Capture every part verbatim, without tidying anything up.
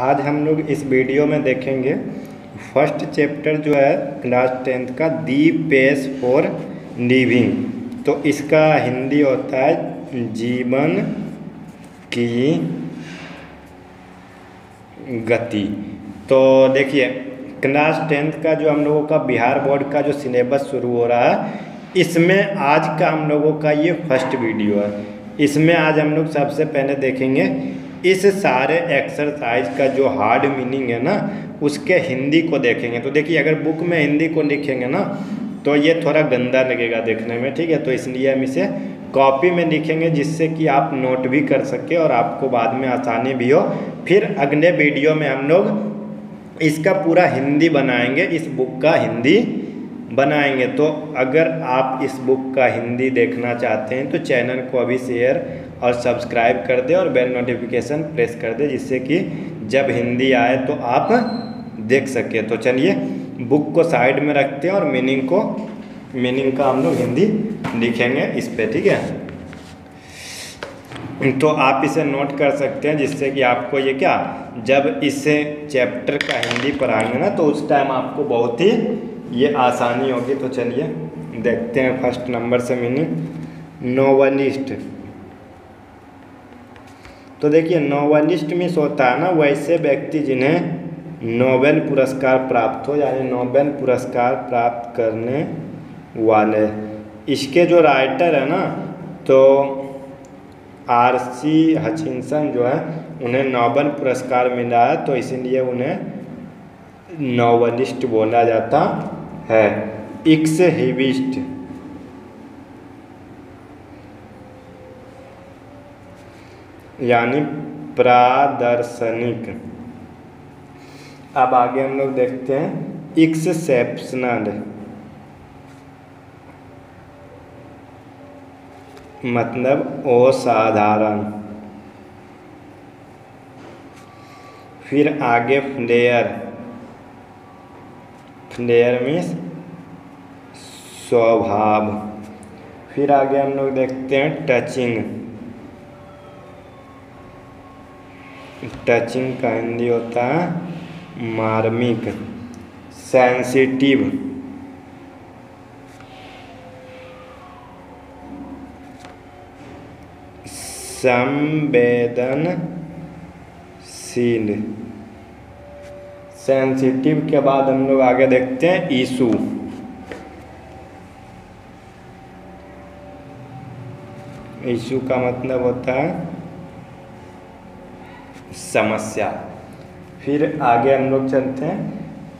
आज हम लोग इस वीडियो में देखेंगे फर्स्ट चैप्टर जो है क्लास टेंथ का दी पेस फॉर लिविंग। तो इसका हिंदी होता है जीवन की गति। तो देखिए क्लास टेंथ का जो हम लोगों का बिहार बोर्ड का जो सिलेबस शुरू हो रहा है इसमें आज का हम लोगों का ये फर्स्ट वीडियो है। इसमें आज हम लोग सबसे पहले देखेंगे इस सारे एक्सरसाइज का जो हार्ड मीनिंग है ना उसके हिंदी को देखेंगे। तो देखिए अगर बुक में हिंदी को लिखेंगे ना तो ये थोड़ा गंदा लगेगा देखने में, ठीक है। तो इसलिए हम इसे कॉपी में लिखेंगे जिससे कि आप नोट भी कर सकें और आपको बाद में आसानी भी हो। फिर अगले वीडियो में हम लोग इसका पूरा हिंदी बनाएंगे, इस बुक का हिंदी बनाएंगे। तो अगर आप इस बुक का हिंदी देखना चाहते हैं तो चैनल को अभी शेयर और सब्सक्राइब कर दें और बेल नोटिफिकेशन प्रेस कर दें जिससे कि जब हिंदी आए तो आप देख सकें। तो चलिए बुक को साइड में रखते हैं और मीनिंग को मीनिंग का हम लोग हिंदी लिखेंगे इस पर, ठीक है। तो आप इसे नोट कर सकते हैं जिससे कि आपको ये क्या जब इस चैप्टर का हिंदी पढ़ाएंगे ना तो उस टाइम आपको बहुत ही ये आसानी होगी। तो चलिए देखते हैं फर्स्ट नंबर से मीनिंग नोवेलिस्ट। तो देखिए नोवेलिस्ट मीन्स होता है ना वैसे व्यक्ति जिन्हें नोबेल पुरस्कार प्राप्त हो, यानी नोबेल पुरस्कार प्राप्त करने वाले। इसके जो राइटर है ना तो आरसी हचिनसन जो है उन्हें नोबेल पुरस्कार मिला है तो इसीलिए उन्हें नोवेलिस्ट बोला जाता है। एक्सहिबिस्ट, यानी प्रादर्शनिक। अब आगे हम लोग देखते हैं एक्सेप्शनल, मतलब असाधारण। फिर आगे फ्लेयर, फ्लेयर मीन्स स्वभाव। फिर आगे हम लोग देखते हैं टचिंग। टचिंग का हिंदी होता है मार्मिक। सेंसिटिव, संवेदनशील। सेंसिटिव के बाद हम लोग आगे देखते हैं इशू। इशू का मतलब होता है समस्या। फिर आगे हम लोग चलते हैं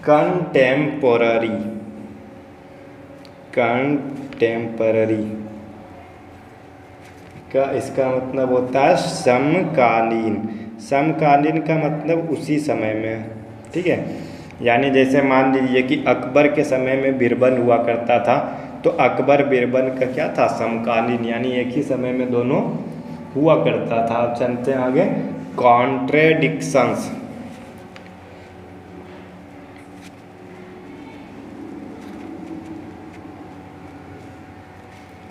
कंटेम्पोररी। कंटेम्पोररी का इसका मतलब होता है समकालीन। समकालीन का मतलब उसी समय में, ठीक है। यानी जैसे मान लीजिए कि अकबर के समय में बीरबल हुआ करता था तो अकबर बीरबल का क्या था समकालीन, यानी एक ही समय में दोनों हुआ करता था। अब चलते हैं आगे कॉन्ट्रेडिक्शंस।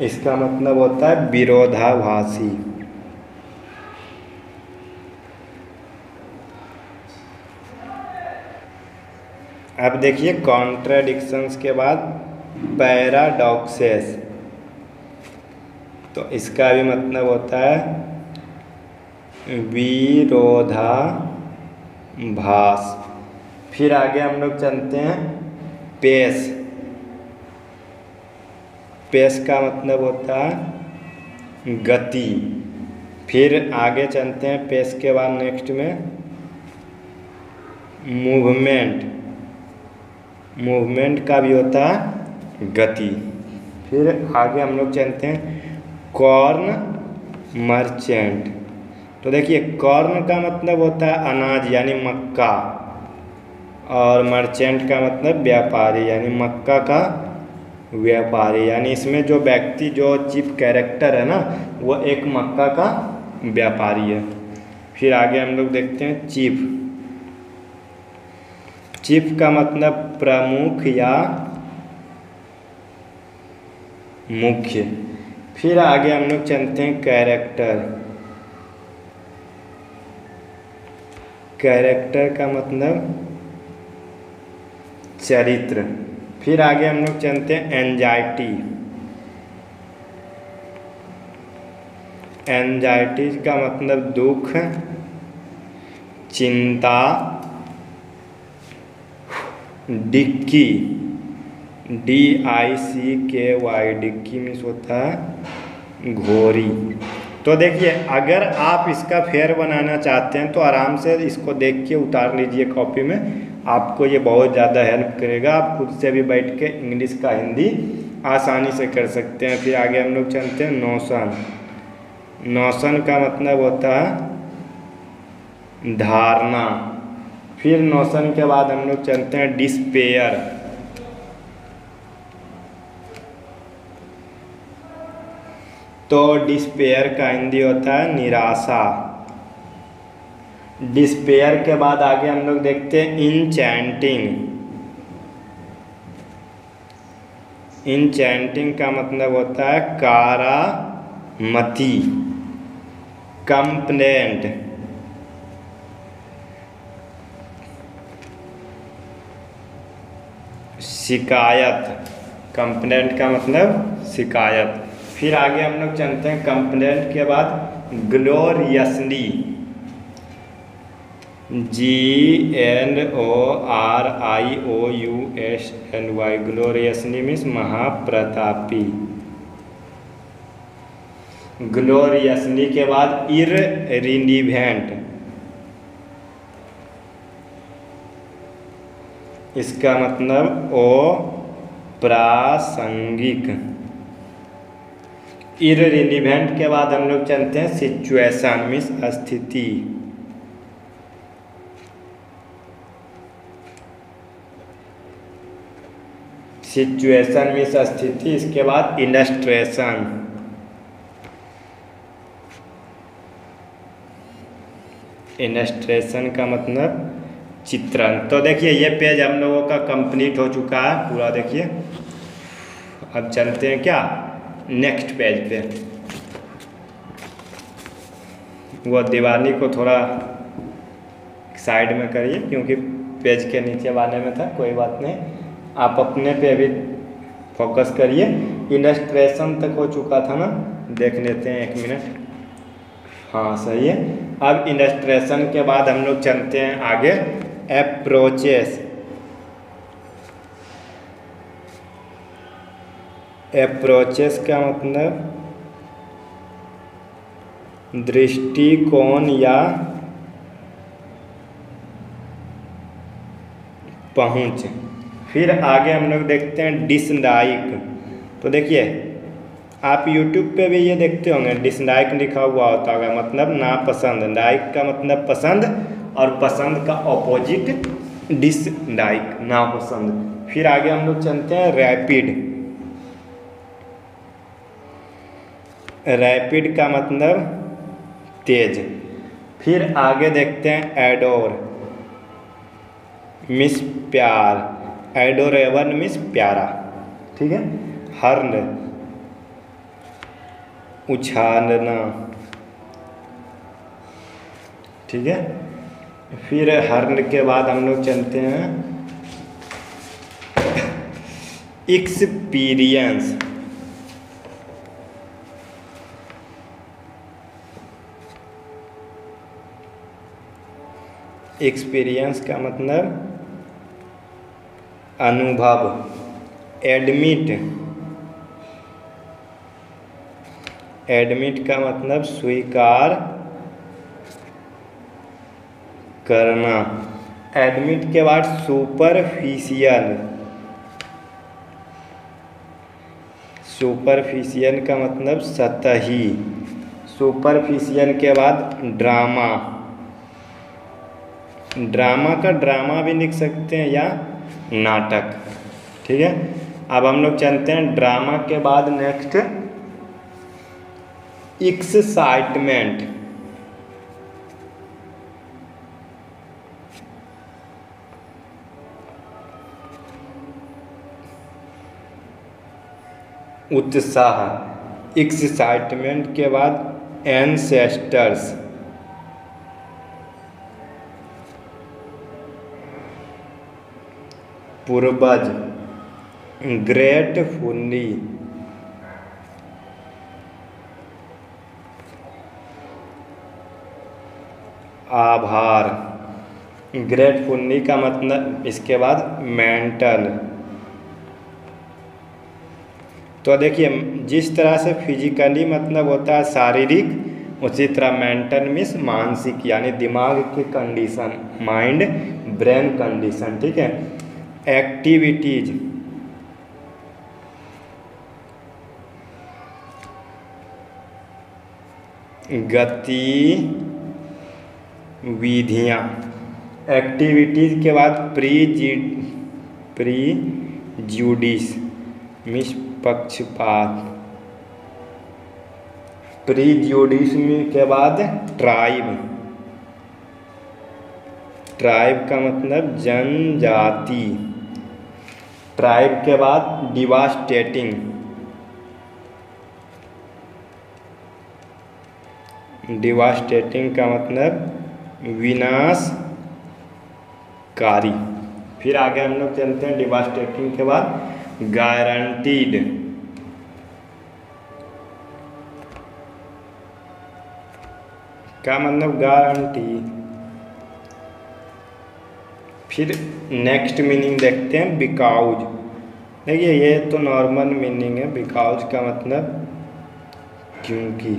इसका मतलब होता है विरोधाभासी। अब देखिए कॉन्ट्रेडिक्शंस के बाद पैराडॉक्सेस। तो इसका भी मतलब होता है विरोधाभास। फिर आगे हम लोग चलते हैं पेस। पेस का मतलब होता है गति। फिर आगे चलते हैं पेस के बाद नेक्स्ट में मूवमेंट। मूवमेंट का भी होता है गति। फिर आगे हम लोग चलते हैं कॉर्न मर्चेंट। तो देखिए कॉर्न का मतलब होता है अनाज, यानी मक्का, और मर्चेंट का मतलब व्यापारी, यानी मक्का का व्यापारी। यानी इसमें जो व्यक्ति जो चीफ कैरेक्टर है ना वो एक मक्का का व्यापारी है। फिर आगे हम लोग देखते हैं चीफ। चीफ का मतलब प्रमुख या मुख्य। फिर आगे हम लोग चलते हैं कैरेक्टर। कैरेक्टर का मतलब चरित्र। फिर आगे हम लोग चलते हैं एंजाइटी। एंजाइटी का मतलब दुख, चिंता, डिक्की, डी आई सी के वाई, डिक्की मीन्स होता है घोरी। तो देखिए अगर आप इसका फेयर बनाना चाहते हैं तो आराम से इसको देख के उतार लीजिए कॉपी में, आपको ये बहुत ज़्यादा हेल्प करेगा। आप खुद से भी बैठ के इंग्लिश का हिंदी आसानी से कर सकते हैं। फिर आगे हम लोग चलते हैं नौशन। नौशन का मतलब होता है धारणा। फिर नौशन के बाद हम लोग चलते हैं डिस्पेयर। तो डिस्पेयर का हिंदी होता है निराशा। डिस्पेयर के बाद आगे हम लोग देखते हैं इनचैंटिंग। इनचैंटिंग का मतलब होता है कारामती। कंप्लेंट, शिकायत। कंप्लेंट का मतलब शिकायत। फिर आगे हम लोग चलते हैं कंप्लेंट के बाद gloriously, G N O R I O U S L Y, gloriously means महाप्रतापी। ग्लोरियसली के बाद इररिलीवेंट, इसका मतलब अप्रासंगिक। इररिलीवेंट के बाद हम लोग चलते हैं सिचुएशन मीन्स स्थिति। सिचुएशन मीन्स स्थिति। इसके बाद इलस्ट्रेशन। इलस्ट्रेशन का मतलब चित्रण। तो देखिए ये पेज हम लोगों का कंप्लीट हो चुका है पूरा। देखिए अब चलते हैं क्या नेक्स्ट पेज पे। वो दिवाली को थोड़ा साइड में करिए क्योंकि पेज के नीचे वाले में था। कोई बात नहीं, आप अपने पे भी फोकस करिए। इलस्ट्रेशन तक हो चुका था ना, देख लेते हैं एक मिनट। हाँ सही है। अब इलस्ट्रेशन के बाद हम लोग चलते हैं आगे अप्रोचेस। अप्रोचेस का मतलब दृष्टिकोण या पहुंच। फिर आगे हम लोग देखते हैं डिसलाइक। तो देखिए आप YouTube पे भी ये देखते होंगे डिसलाइक लिखा हुआ होता होगा, मतलब नापसंद। लाइक का मतलब पसंद और पसंद का ऑपोजिट डिसलाइक, नापसंद। फिर आगे हम लोग चलते हैं रैपिड। रैपिड का मतलब तेज। फिर आगे देखते हैं एडोर मिस प्यार। एडोरेबल मिस प्यारा, ठीक है। हर्न उछालना, ठीक है। फिर हर्न के बाद हम लोग चलते हैं एक्सपीरियंस। एक्सपीरियंस का मतलब अनुभव। एडमिट, एडमिट का मतलब स्वीकार करना। एडमिट के बाद सुपरफिशियल। सुपरफिशियल का मतलब सतही। सुपरफिशियल के बाद ड्रामा। ड्रामा का ड्रामा भी लिख सकते हैं या नाटक, ठीक है। अब हम लोग चलते हैं ड्रामा के बाद नेक्स्ट एक्साइटमेंट। उत्साह। एक्साइटमेंट के बाद एंसेस्टर्स। पूर्वज ग्रेट हुन्नी आभार। ग्रेट हुन्नी का मतलब इसके बाद मेंटल। तो देखिए जिस तरह से फिजिकली मतलब होता है शारीरिक, उसी तरह मेंटल मीन्स मानसिक यानी दिमाग की कंडीशन, माइंड ब्रेन कंडीशन। ठीक है, एक्टिविटीज गति विधियाँ, एक्टिविटीज के बाद प्री प्री जुडिस मीन्स पक्षपात, प्री जुडिस के बाद ट्राइब, ट्राइब का मतलब जनजाति, ट्राइब के बाद डिवास्टेटिंग डिवास्टेटिंग का मतलब विनाशकारी। फिर आगे हम लोग चलते हैं, डिवास्टेटिंग के बाद गारंटीड, का मतलब गारंटी। फिर नेक्स्ट मीनिंग देखते हैं, बिकॉज। देखिए ये तो नॉर्मल मीनिंग है, बिकॉज का मतलब क्योंकि।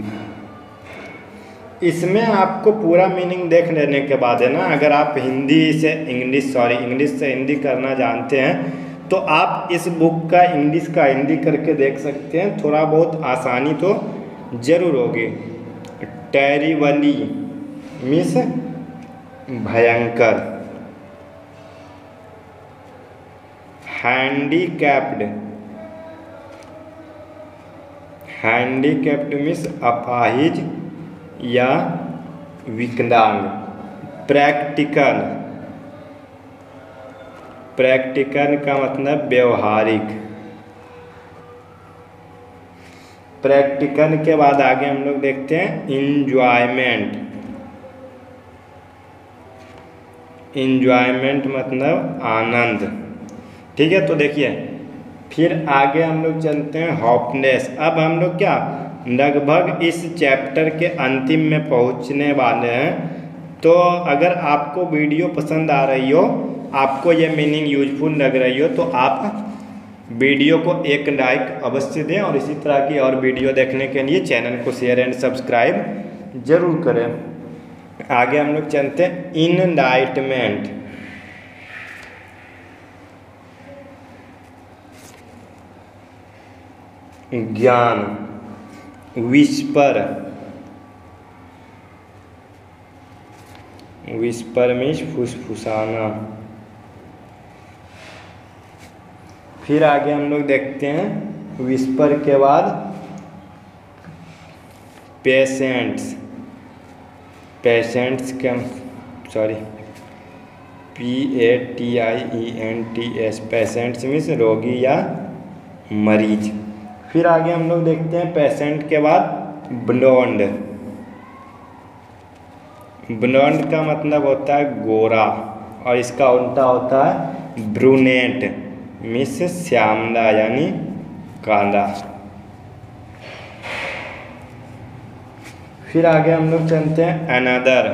इसमें आपको पूरा मीनिंग देख लेने के बाद है ना, अगर आप हिंदी से इंग्लिश सॉरी इंग्लिश से हिंदी करना जानते हैं तो आप इस बुक का इंग्लिश का हिंदी करके देख सकते हैं, थोड़ा बहुत आसानी तो जरूर होगी। टेरिबली मीन्स भयंकर, हैंडीकैप्ड हैंडीकैप्ड मीन्स अपाहिज या विकलांग। प्रैक्टिकल प्रैक्टिकल का मतलब व्यवहारिक। प्रैक्टिकल के बाद आगे हम लोग देखते हैं इंजॉयमेंट, इंजॉयमेंट मतलब आनंद। ठीक है, तो देखिए फिर आगे हम लोग चलते हैं होपनेस। अब हम लोग क्या लगभग इस चैप्टर के अंतिम में पहुंचने वाले हैं, तो अगर आपको वीडियो पसंद आ रही हो, आपको ये मीनिंग यूजफुल लग रही हो, तो आप वीडियो को एक लाइक अवश्य दें और इसी तरह की और वीडियो देखने के लिए चैनल को शेयर एंड सब्सक्राइब जरूर करें। आगे हम लोग चलते हैं इनलाइटमेंट। ज्ञान, विस्पर विस्पर में फुसफुसाना। फिर आगे हम लोग देखते हैं विस्पर के बाद पेशेंट्स, पेशेंट्स के sorry P A T I E N T S, patients means रोगी या मरीज। फिर आगे हम लोग देखते हैं पेशेंट के बाद ब्लोंड, ब्लोंड का मतलब होता है गोरा और इसका उल्टा होता है ब्रूनेट मिस श्यामला यानी काला। फिर आगे हम लोग चलते हैं अनदर,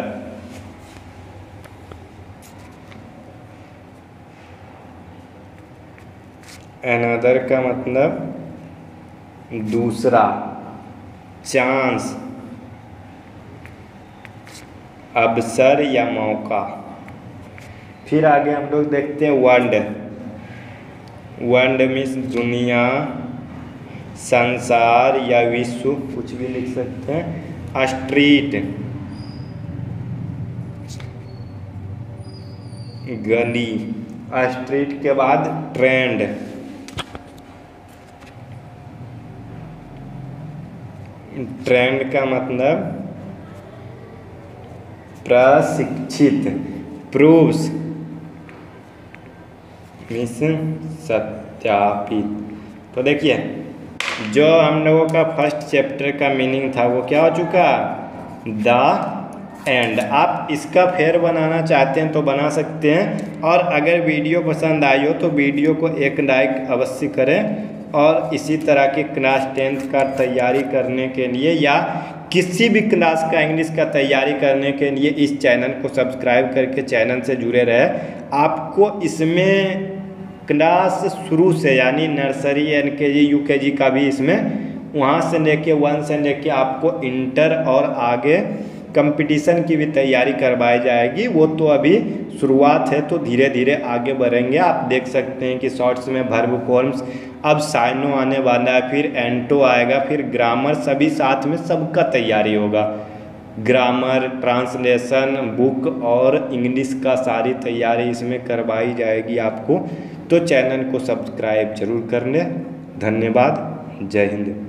अनदर का मतलब दूसरा, चांस, अवसर या मौका। फिर आगे हम लोग देखते हैं वर्ल्ड, वर्ल्ड मीन्स दुनिया, संसार या विश्व कुछ भी लिख सकते हैं। स्ट्रीट, गली। स्ट्रीट के बाद ट्रेंड, ट्रेंड का मतलब प्रशिक्षित, प्रूफ्स मीन्स सत्यापित। तो देखिए जो हम लोगों का फर्स्ट चैप्टर का मीनिंग था वो क्या हो चुका, द एंड आप इसका फेयर बनाना चाहते हैं तो बना सकते हैं। और अगर वीडियो पसंद आई हो तो वीडियो को एक लाइक अवश्य करें। और इसी तरह की क्लास टेंथ का तैयारी करने के लिए या किसी भी क्लास का इंग्लिश का तैयारी करने के लिए इस चैनल को सब्सक्राइब करके चैनल से जुड़े रहे। आपको इसमें क्लास शुरू से यानी नर्सरी, एल के जी, यू के जी का भी इसमें, वहाँ से लेके वन से लेके आपको इंटर और आगे कंपटीशन की भी तैयारी करवाई जाएगी। वो तो अभी शुरुआत है, तो धीरे धीरे आगे बढ़ेंगे। आप देख सकते हैं कि शॉर्ट्स में वर्ब फॉर्म्स, अब साइनो आने वाला है, फिर एंटो आएगा, फिर ग्रामर, सभी साथ में सबका तैयारी होगा। ग्रामर, ट्रांसलेशन, बुक और इंग्लिश का सारी तैयारी इसमें करवाई जाएगी आपको। तो चैनल को सब्सक्राइब जरूर कर लें। धन्यवाद। जय हिंद।